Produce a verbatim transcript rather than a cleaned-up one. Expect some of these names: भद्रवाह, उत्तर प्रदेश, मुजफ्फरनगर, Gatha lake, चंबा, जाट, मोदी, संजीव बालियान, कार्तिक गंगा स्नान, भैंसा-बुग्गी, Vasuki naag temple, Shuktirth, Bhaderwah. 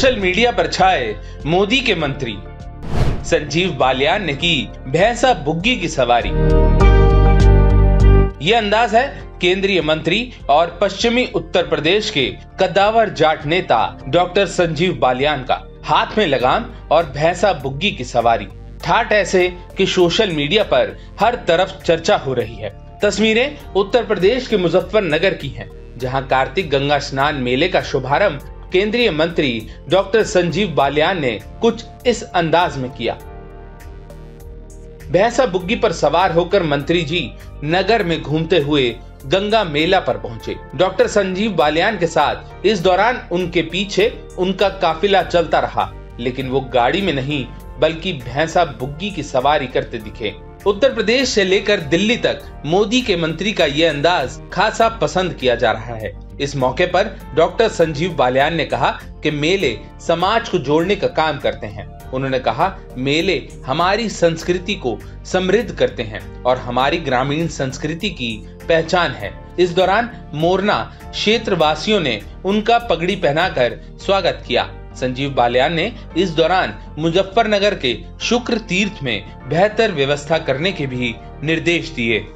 Social media पर छाए मोदी के मंत्री संजीव बालियान ने की भैंसा बुग्गी की सवारी। ये अंदाज है केंद्रीय मंत्री और पश्चिमी उत्तर प्रदेश के कद्दावर जाट नेता डॉक्टर संजीव बालियान का। हाथ में लगाम और भैंसा बुग्गी की सवारी, ठाट ऐसे कि सोशल मीडिया पर हर तरफ चर्चा हो रही है। तस्वीरें उत्तर प्रदेश के मुजफ्फरनगर की हैं, जहां कार्तिक गंगा स्नान मेले का शुभारंभ केंद्रीय मंत्री डॉक्टर संजीव बालियान ने कुछ इस अंदाज में किया। भैंसा बुग्गी पर सवार होकर मंत्री जी नगर में घूमते हुए गंगा मेला पर पहुंचे। डॉक्टर संजीव बालियान के साथ इस दौरान उनके पीछे उनका काफिला चलता रहा, लेकिन वो गाड़ी में नहीं बल्कि भैंसा बुग्गी की सवारी करते दिखे। उत्तर प्रदेश से लेकर दिल्ली तक मोदी के मंत्री का ये अंदाज खासा पसंद किया जा रहा है। इस मौके पर डॉक्टर संजीव बालियान ने कहा कि मेले समाज को जोड़ने का काम करते हैं। उन्होंने कहा, मेले हमारी संस्कृति को समृद्ध करते हैं और हमारी ग्रामीण संस्कृति की पहचान है। इस दौरान मोरना क्षेत्र वासियों ने उनका पगड़ी पहनाकर स्वागत किया। संजीव बालियान ने इस दौरान मुजफ्फरनगर के शुक्र तीर्थ में बेहतर व्यवस्था करने के भी निर्देश दिए।